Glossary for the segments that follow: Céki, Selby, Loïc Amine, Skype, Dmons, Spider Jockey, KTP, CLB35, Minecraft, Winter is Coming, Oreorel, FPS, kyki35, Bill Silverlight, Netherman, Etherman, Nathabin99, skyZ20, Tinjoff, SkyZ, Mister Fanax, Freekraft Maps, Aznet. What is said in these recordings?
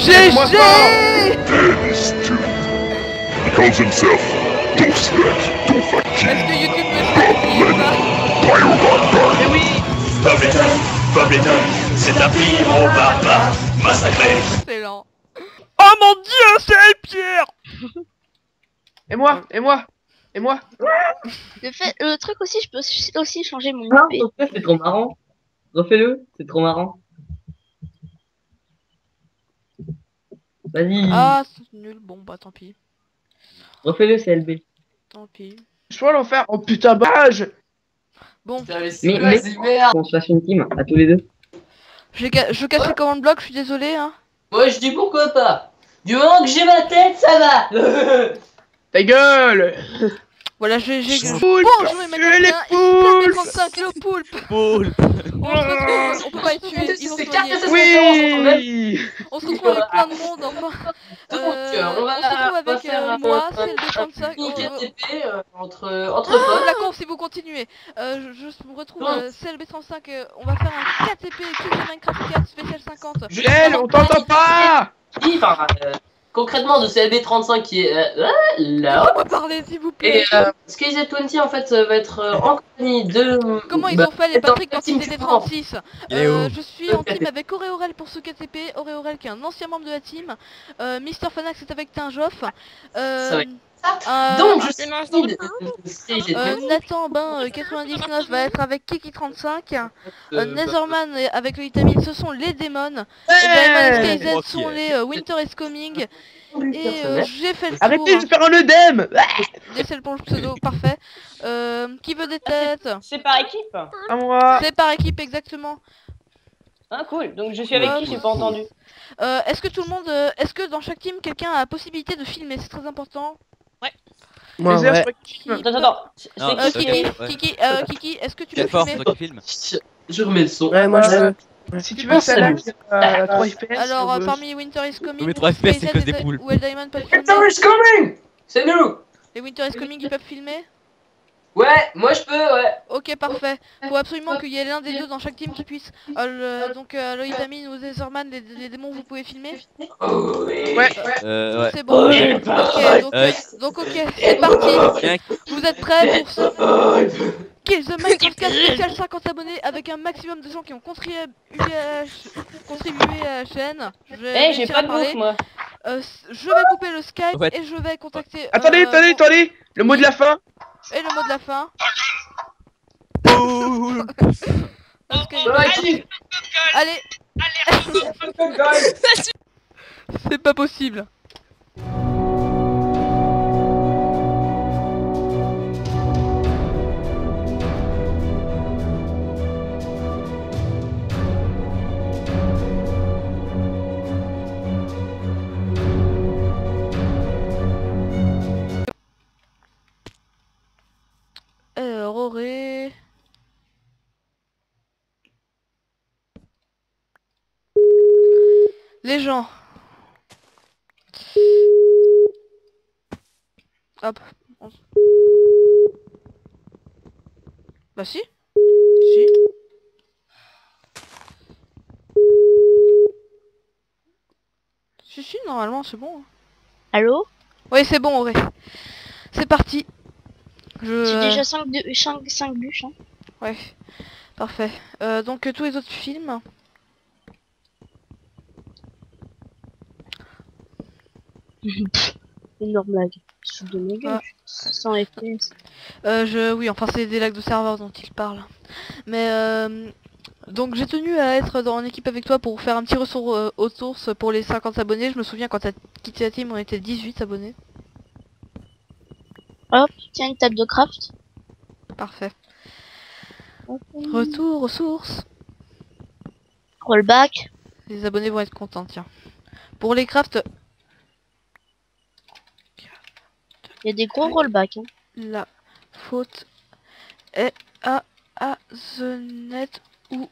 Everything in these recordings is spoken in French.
GG. He calls himself Dospect, Dofaki, Bobman, Pyrobarbar. Eh oui, Bob Eton, c'est un pyro barbare massacré. Excellent. Oh mon dieu, c'est Pierre. Et moi. Le truc aussi, je peux aussi changer mon IP. Ah, c'est trop marrant. Refais-le, c'est trop marrant. Vas-y. Ah, c'est nul. Bon, bah tant pis. Refais-le, CLB. Tant pis. Je peux l'en faire. Oh putain, barrage. Bon. Mais on se fasse une team à tous les deux. Je casse le command block, je suis désolé. Hein. Moi, je dis pourquoi pas. Du moment que j'ai ma tête, ça va. Ta gueule. Voilà, j'ai... Poulpe. Bon, je vais mettre le poulpe. Poulpe. On peut pas les tuer, ils vont se noyer. Oui. On se retrouve avec plein de monde, enfin. On se retrouve avec moi, CLB35. KTP, entre potes. La conf, si vous continuez. Je me retrouve CLB35, on va faire un KTP, Minecraft 4, spécial 50. Gel, on t'entend pas. Concrètement, de CLB35 qui est là. On va parler, s'il vous plaît. Et SkyZ20 en fait va être en compagnie de. Comment ils ont fait les Patrick quand ils étaient 36. Je suis en team avec Oreorel pour ce KTP. Oreorel qui est un ancien membre de la team. Mister Fanax est avec Tinjoff. Donc je suis Nathan Bain 99 va être avec Kiki 35. Netherman avec le Itamine, ce sont les démons. Diamond et SkyZ sont les Winter is Coming. Et j'ai fait le tour. Arrêtez de faire un œdème. C'est le bon pseudo, parfait. Qui veut des têtes? C'est par équipe. À moi. C'est par équipe exactement. Ah cool, donc je suis avec qui, j'ai pas entendu. Est-ce que tout le monde, est-ce que dans chaque team quelqu'un a la possibilité de filmer? C'est très important. Ouais. Moi, ouais. Attends. Kiki, est-ce que tu peux filmer? Je remets le son. Ouais, moi je veux. Si tu veux, ça là, 3 FPS. Alors parmi Winter is Coming, mais 3 FPS c'est que des poules. Winter is Coming, c'est nous. Les Winter is Coming, ils peuvent filmer? Ouais, moi je peux, ouais. Ok, parfait. Faut absolument qu'il y ait l'un des deux dans chaque team qui puisse. Donc, Loïc Amine ou Etherman, les démons, vous pouvez filmer? Ouais. C'est bon. Ok, c'est parti. Vous êtes prêts pour ça? The Minecraft 4 spécial 50 abonnés avec un maximum de gens qui ont contribué à la chaîne. J'ai pas de bouffe, moi. Je vais couper le Skype et je vais contacter. Attendez, le mot de la fin. Et le mot de la fin. Allez. C'est pas possible. Roré. Les gens. Hop. Bah si. Si, normalement c'est bon. Allô? Oui, c'est bon, Auré. C'est parti. J'ai déjà 5 bûches. Hein. Ouais, parfait. Donc tous les autres films. Énorme lag. Sous de mes gueules. 100 FPS. Oui, enfin c'est des lags de serveur dont il parle. Mais donc j'ai tenu à être en équipe avec toi pour faire un petit retour aux sources pour les 50 abonnés. Je me souviens quand t'as quitté la team, on était 18 abonnés. Hop, tiens une table de craft. Parfait. Retour aux sources. Rollback. Les abonnés vont être contents, tiens. Pour les crafts... Il y a des gros rollback. Hein. La faute est à Aznet ou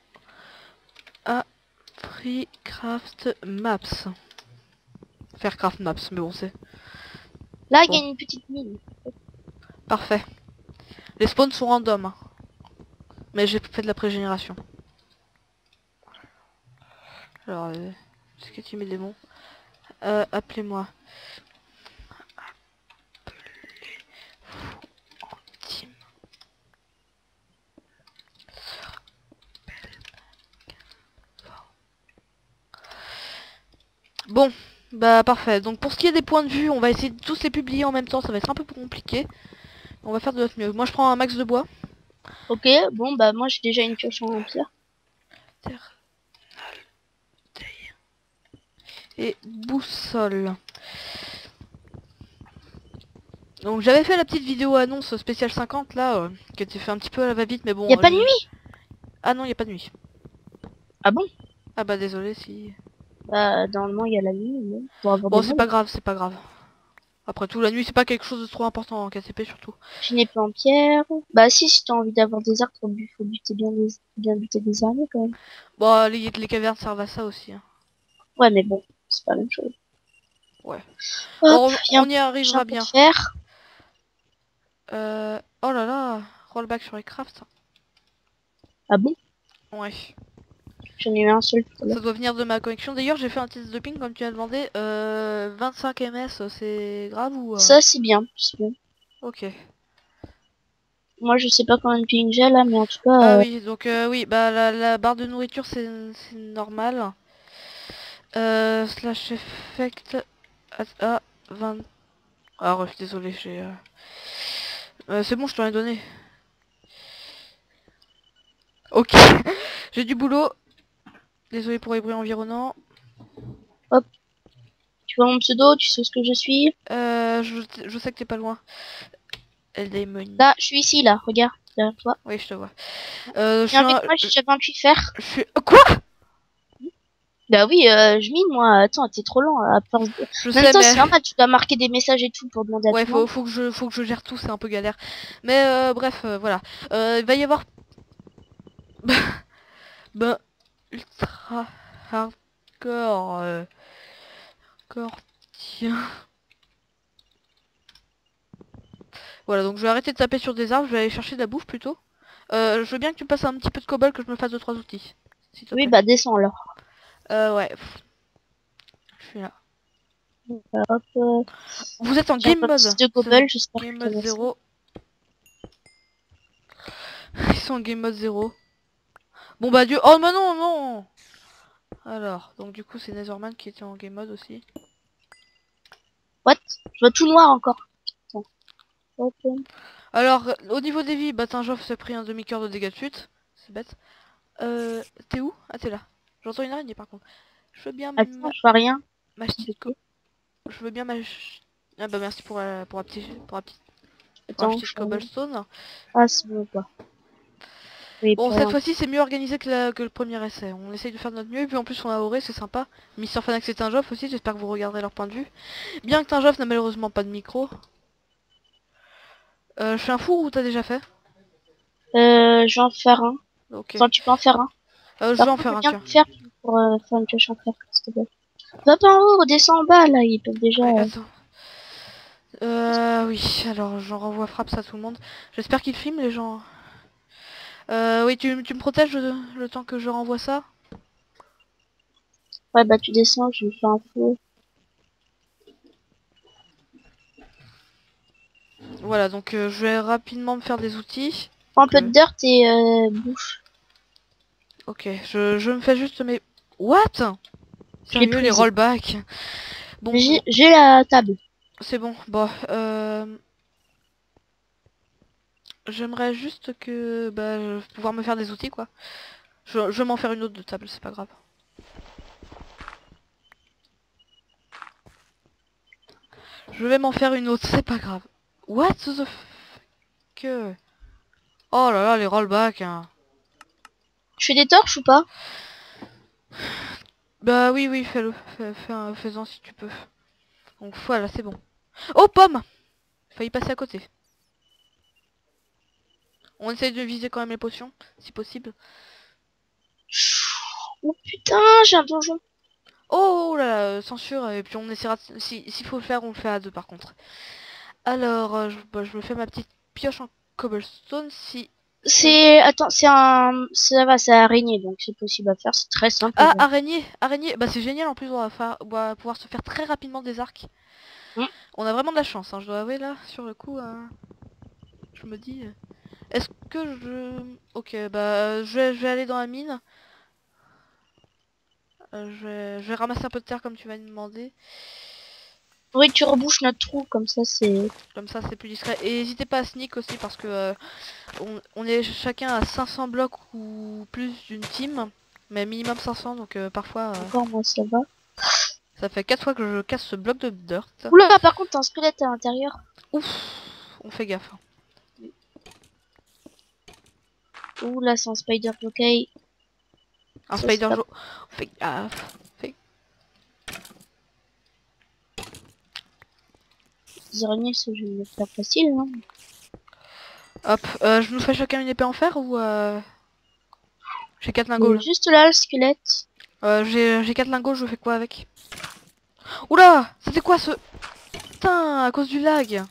à Freekraft Maps. Freekraft Maps, mais bon c'est... Là, il y a une petite mine. Parfait. Les spawns sont random. Hein. Mais j'ai fait de la pré-génération. Alors, est-ce que tu mets des bons Appelez-moi. Bon, bah parfait. Donc pour ce qui est des points de vue, on va essayer de tous les publier en même temps. Ça va être un peu plus compliqué. On va faire de notre mieux. Moi je prends un max de bois. Ok, bon bah moi j'ai déjà une pioche en pierre. Et boussole. Donc j'avais fait la petite vidéo annonce spéciale 50 là, qui était fait un petit peu à la va-vite, mais bon... Y'a pas de nuit? Ah non, y'a pas de nuit. Ah bon? Ah bah désolé si... Bah normalement il y a la nuit, mais... Bon c'est pas grave, c'est pas grave. Après tout, la nuit c'est pas quelque chose de trop important en KTP surtout. Je n'ai pas en pierre... Bah si, si t'as envie d'avoir des arbres, faut buter bien buter des armées quand même. Bon, les cavernes servent à ça aussi. Hein. Ouais mais bon... C'est pas la même chose. Ouais. Hop, on y arrivera bien. Oh là là, rollback sur les crafts. Ah bon? Ouais. J'en ai eu un seul. Ça doit venir de ma connexion. D'ailleurs, j'ai fait un test de ping comme tu as demandé. 25 ms, c'est grave ou Ça, c'est bien. C'est bien. Ok. Moi, je sais pas combien de ping j'ai là, mais en tout cas. Ah oui, donc oui, bah la barre de nourriture, c'est normal. Slash effect à 20. Ah bref, désolé, j'ai... c'est bon, je t'en ai donné. Ok, j'ai du boulot. Désolé pour les bruits environnants. Hop. Tu vois mon pseudo, tu sais ce que je suis. Je sais que t'es pas loin. Là, je suis ici, là, regarde, derrière toi. Oui, je te vois. Viens avec moi, j'ai 28 fers. Je suis... Quoi ? Bah oui, je mine moi. Attends, t'es trop lent. À part... Je sais, mais... c'est un match, tu dois marquer des messages et tout pour demander à tout le monde. Ouais, faut que je gère tout, c'est un peu galère. Mais bref, voilà. Il va y avoir... bah, ultra hardcore... Hardcore, tiens... Voilà, donc je vais arrêter de taper sur des arbres, je vais aller chercher de la bouffe plutôt. Je veux bien que tu me passes un petit peu de cobble, que je me fasse 2-3 outils. Si oui, bah descends alors. Ouais. Je suis là. Hop, vous êtes en game mode. Game mode 0. Ils sont en game mode 0. Bon bah Dieu. Oh mais non, non. Alors, donc du coup c'est Netherman qui était en game mode aussi. What? Je vois tout noir encore. Okay. Alors, au niveau des vies, bah Tinjoff s'est pris un demi-cœur de dégâts de suite. C'est bête. T'es où? Ah t'es là. J'entends une araignée par contre. Je veux bien... Attends, je vois rien. M'acheter... Je veux bien m'acheter... Ah bah merci pour la petite... Attends, je cobblestone. Ah c'est bon quoi. Oui, bon cette fois-ci c'est mieux organisé que le premier essai. On essaye de faire de notre mieux et puis en plus on a oré, c'est sympa. Mister Fanax et Tinjoff aussi, j'espère que vous regarderez leur point de vue. Bien que Tinjoff n'a malheureusement pas de micro. Je fais un four ou t'as déjà fait? Je vais en faire un. Okay. Enfin tu peux en faire un. Je vais en faire un tiens. Pour faire une pioche en fer, s'il te plaît. Va pas en haut, redescends en bas là, ils peuvent déjà... Attends. Oui, alors j'en renvoie frappe ça à tout le monde. J'espère qu'ils filment les gens. Oui, tu me protèges le temps que je renvoie ça? Ouais, bah tu descends, je vais faire un feu. Voilà, donc je vais rapidement me faire des outils. Prends un peu de dirt et bouffe. Ok, je me fais juste mes... What? J'ai mieux les rollbacks. Bon, j'ai la table. C'est bon, bon. J'aimerais juste que... Bah, pouvoir me faire des outils, quoi. Je vais m'en faire une autre de table, c'est pas grave. Je vais m'en faire une autre, c'est pas grave. What the fuck? Oh là là, les rollbacks, hein. Je fais des torches ou pas? Bah oui, oui, fais-le. Fais-en si tu peux. Donc voilà, c'est bon. Oh, pomme! Failli passer à côté. On essaye de viser quand même les potions, si possible. Oh putain, j'ai un donjon. Oh là là, censure. Et puis on essaiera... S'il faut le faire, on le fait à deux par contre. Alors, je me fais ma petite pioche en cobblestone si... C'est... Attends, c'est un... Ça va, c'est araignée, donc c'est possible à faire, c'est très simple. Ah, donc. Araignée. Bah c'est génial, en plus on va pouvoir se faire très rapidement des arcs. Mmh. On a vraiment de la chance, hein, je dois avouer là, sur le coup, je me dis... Est-ce que je... Ok, bah je vais aller dans la mine. Je vais ramasser un peu de terre comme tu m'as demandé. Oui, tu rebouches notre trou, comme ça c'est... Comme ça c'est plus discret. Et n'hésitez pas à sneak aussi, parce que on est chacun à 500 blocs ou plus d'une team. Mais minimum 500, donc parfois... Encore moi ça va. Ça fait 4 fois que je casse ce bloc de dirt. Oula, par contre t'as un squelette à l'intérieur. Ouf, on fait gaffe. Oula, c'est un Spider Jockey. Un ça, Spider Jockey. Fait gaffe. Les araignées, ce jeu est pas facile, hein. Hop, je nous fais chacun une épée en fer ou j'ai 4 lingots. Juste là le squelette. J'ai 4 lingots, je fais quoi avec? Oula, c'était quoi ce... Putain, à cause du lag.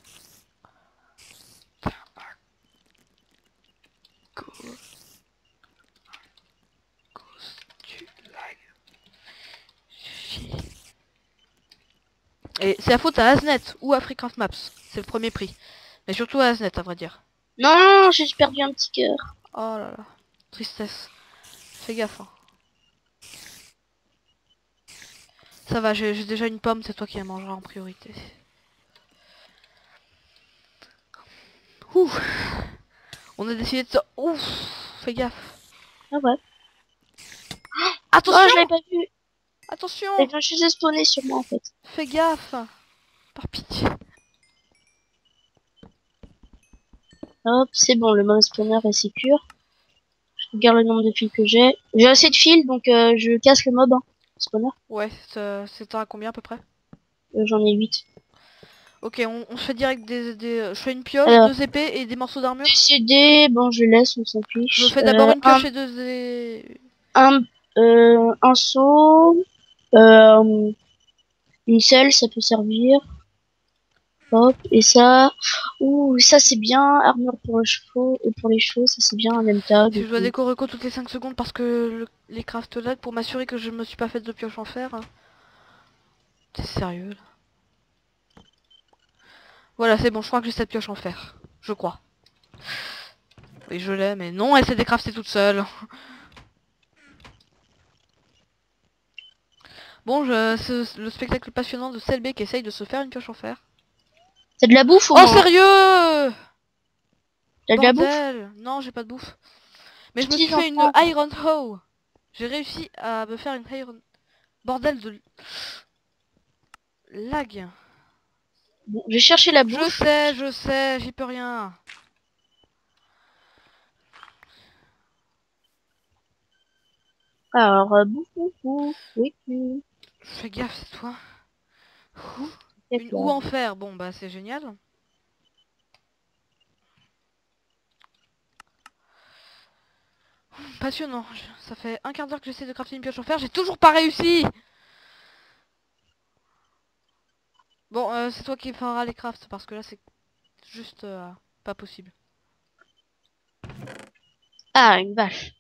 Et c'est la faute à Aznet ou à Freekraft Maps, c'est le premier prix. Mais surtout à Aznet à vrai dire. Non, j'ai perdu un petit cœur. Oh là là, tristesse. Fais gaffe. Hein. Ça va, j'ai déjà une pomme, c'est toi qui la mangeras en priorité. Ouh. On a décidé de... Ouf, fais gaffe. Ah ouais. Attention, oh, je l'avais pas vu. Attention! Elle vient juste de spawner sur moi en fait. Fais gaffe! Par pitié. Hop, c'est bon, le main spawner est sécure. Je regarde le nombre de fils que j'ai. J'ai assez de fils donc je casse le mob, hein, spawner. Ouais, c'est à combien à peu près? J'en ai 8. Ok, on fait direct des... Je fais une pioche, 2 épées et des morceaux d'armure. CD, bon je laisse, on s'en fiche. Je fais d'abord une pioche et 2 épées. Un seau, une selle, ça peut servir. Hop, et ça. Ouh, ça c'est bien. Armure pour les chevaux, ça c'est bien en même temps. Je dois déco-reco toutes les 5 secondes parce que les craftolades pour m'assurer que je me suis pas faite de pioche en fer. C'est sérieux là. Voilà, c'est bon, je crois que j'ai cette pioche en fer. Je crois. Oui, je l'ai, mais non, elle s'est décraftée toute seule. Bon, c'est le spectacle passionnant de Selby qui essaye de se faire une pioche en fer. C'est de la bouffe ou... Oh, sérieux? T'as de la bouffe? Non, j'ai pas de bouffe. Mais je me suis fait une Iron Hoe. J'ai réussi à me faire une Iron... Bordel de... Lag. Bon, j'ai cherché la bouffe. Je sais, j'y peux rien. Alors, oui. Fais gaffe, c'est toi. Une ou en fer, bon bah c'est génial. Passionnant, ça fait un quart d'heure que j'essaie de crafter une pioche en fer, j'ai toujours pas réussi. Bon, c'est toi qui feras les crafts parce que là c'est juste pas possible. Ah, une vache.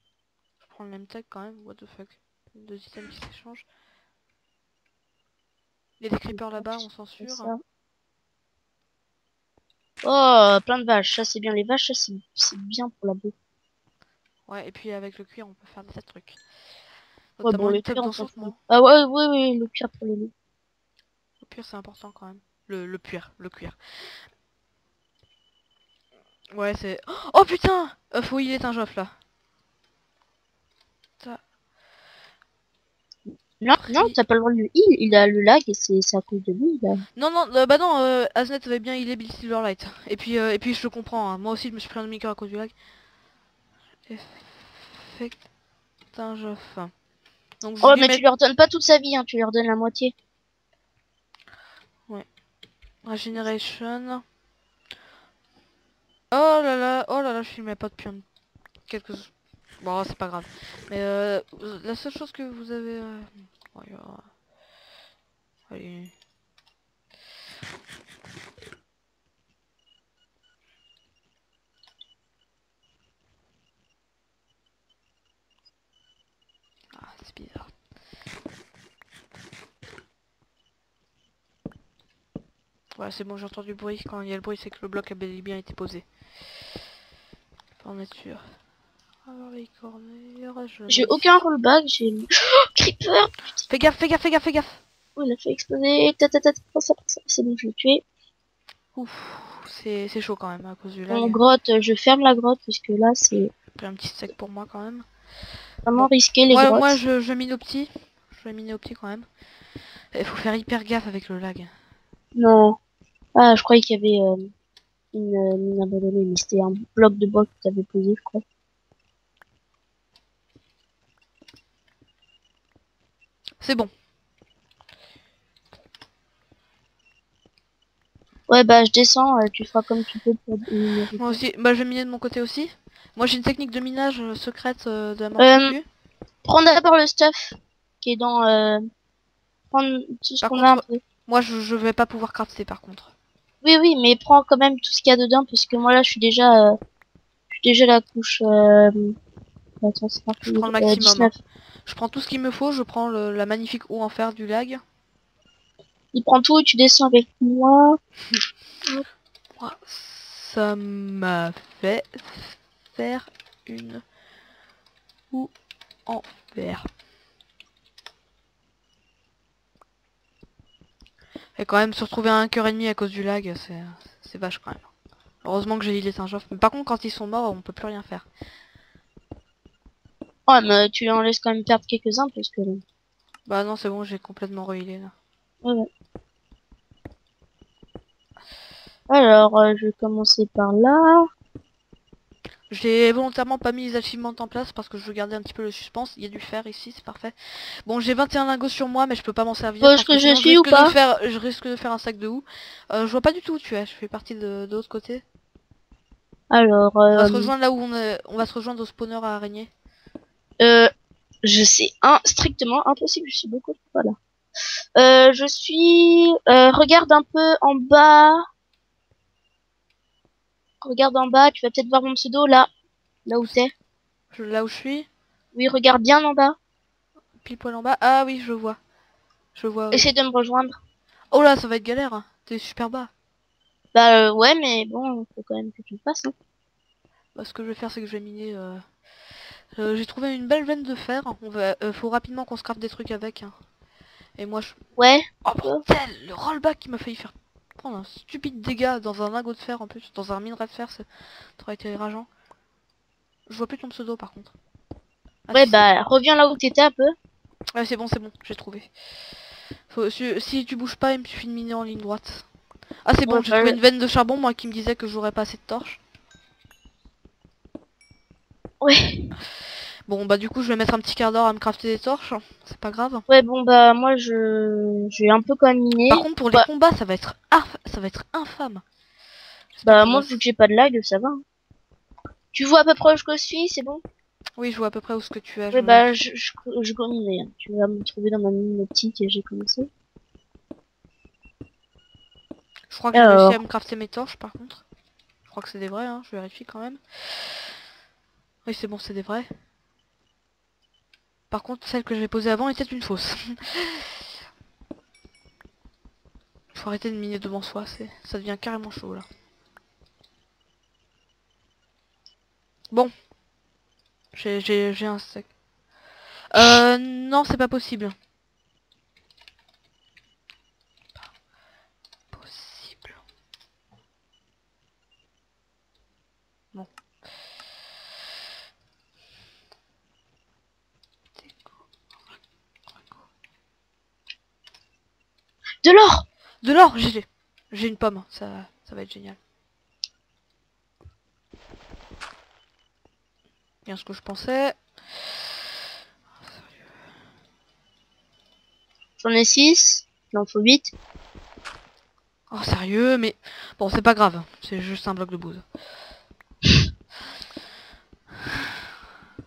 Je prends le même tag quand même, what the fuck. Deux items qui s'échangent. Il y a des creepers là-bas, on censure. Oh, plein de vaches, ça c'est bien, les vaches, ça c'est bien pour la bouffe. Ouais, et puis avec le cuir, on peut faire des tas de trucs. Ouais, bon, le cuir, ah ouais, oui, le cuir pour les loups. Le cuir, c'est important quand même. Le cuir. Ouais, c'est... Oh putain, faut y aller Tinjoff là. Non, t'as pas le droit de le heal, il a le lag et c'est à cause de lui. Là. Non, Aznet avait bien healé Bill Silverlight. Et puis je le comprends, hein. Moi aussi je me suis pris un demi-cœur à cause du lag. Tinjoff. Donc, oh, mais tu leur donnes pas toute sa vie, hein, tu leur donnes la moitié. Ouais. Regeneration. Oh là là, je filmais pas depuis quelques... Bon, c'est pas grave. Mais la seule chose que vous avez... Allez. Ouais, c'est bon, j'entends du bruit. Quand il y a le bruit, c'est que le bloc a bel et bien été posé. Pour en être sûr. Alors les corners... J'ai aucun rollback, j'ai... Oh, creeper! Fais gaffe, fais gaffe, fais gaffe, fais gaffe! Oh, il a fait exploser, c'est bon, je l'ai tué. Ouf, c'est chaud quand même à cause du lag. En grotte, je ferme la grotte puisque là c'est... un petit sec pour moi quand même. Vraiment risqué les grottes. Moi je mine au petit. Je mine au petit quand même. Il faut faire hyper gaffe avec le lag. Non. Ah, je croyais qu'il y avait une mine abandonnée, mais c'était un bloc de bois que tu avais posé, je crois. C'est bon. Ouais, bah je descends, tu feras comme tu peux pour... Moi aussi, bah je vais miner de mon côté aussi. Moi j'ai une technique de minage secrète de la mort. Prends d'abord le stuff qui est dans... prendre tout ce qu'on a un peu. Moi je vais pas pouvoir crafter par contre. Oui oui, mais prends quand même tout ce qu'il y a dedans parce que moi là je suis déjà la couche... Attends, c'est parti, je prends le maximum. Je prends tout ce qu'il me faut, je prends la magnifique eau en fer du lag. Il prend tout et tu descends avec moi. Ça m'a fait faire une ou en fer. Et quand même se retrouver à 1h30 à cause du lag, c'est vache quand même. Heureusement que j'ai les Tinjoff. Mais par contre quand ils sont morts on peut plus rien faire. Ouais mais tu en laisses quand même perdre quelques-uns parce que... Bah non c'est bon, j'ai complètement rehealé là. Ouais. Alors, je vais commencer par là. J'ai volontairement pas mis les achievements en place parce que je veux garder un petit peu le suspense. Il y a du fer ici, c'est parfait. Bon, j'ai 21 lingots sur moi, mais je peux pas m'en servir. Parce que je suis ou pas faire, je risque de faire un sac de houx. Je vois pas du tout où tu es. Je fais partie de l'autre côté. Alors, on va se rejoindre là où on est. On va se rejoindre au spawner à araignée. Je sais strictement impossible. Je suis beaucoup trop là. Je suis... regarde un peu en bas. Regarde en bas, tu vas peut-être voir mon pseudo là. Là où t'es. Là où je suis. Oui, regarde bien en bas. Pile poil en bas. Ah oui, je vois. Je vois. Oui. Essaye de me rejoindre. Oh là, ça va être galère. T'es super bas. Bah ouais, mais bon, faut quand même que tu le fasses. Hein. Bah, ce que je vais faire, c'est que je vais miner... j'ai trouvé une belle veine de fer. On va... faut rapidement qu'on se crafte des trucs avec. Hein. Et moi je... Ouais. Oh bordel, le rollback qui m'a failli faire prendre un stupide dégât dans un lingot de fer en plus, dans un minerai de fer, ça aurait été rageant. Je vois plus ton pseudo par contre. Ah, ouais bah reviens là où t'étais un peu. Ouais c'est bon, j'ai trouvé. Faut... Si tu bouges pas, il me suffit de miner en ligne droite. Ah c'est bon, j'ai trouvé une veine de charbon moi qui me disait que j'aurais pas assez de torches. Ouais. Bon bah du coup je vais mettre un petit quart d'heure à me crafter des torches, c'est pas grave. Ouais bon bah moi j'ai un peu quand même miné. Par contre pour les combats ça va être infâme. Bah moi vu que j'ai pas de lag ça va. Tu vois à peu près où je suis, c'est bon? Oui je vois à peu près où ce que tu as. Ouais bah je connais, hein. Tu vas me trouver dans ma mine optique et j'ai commencé. Je crois que j'ai réussi à me crafter mes torches par contre. Je crois que c'est des vrais, hein. Je vérifie quand même. Oui c'est bon, c'est des vrais. Par contre, celle que j'ai posée avant était une fausse. Faut arrêter de miner devant soi, ça devient carrément chaud là. Bon. J'ai un sec. Non, c'est pas possible. Pas possible. Bon. De l'or! De l'or! J'ai une pomme, ça va être génial. Bien ce que je pensais. J'en ai 6, il en faut 8. Oh sérieux, mais... Bon c'est pas grave, c'est juste un bloc de bouse.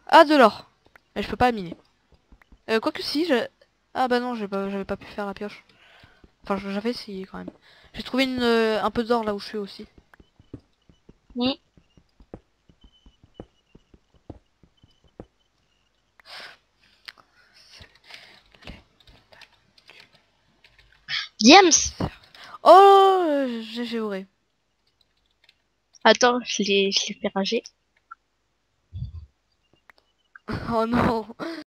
Ah de l'or! Mais je peux pas miner. Quoique si, ah bah non, j'avais pas pu faire la pioche. Enfin, j'avais essayé quand même. J'ai trouvé un peu d'or là où je suis aussi. Oui. Diams. Oh, j'ai fait vrai. Attends, je l'ai fait rager. Oh non.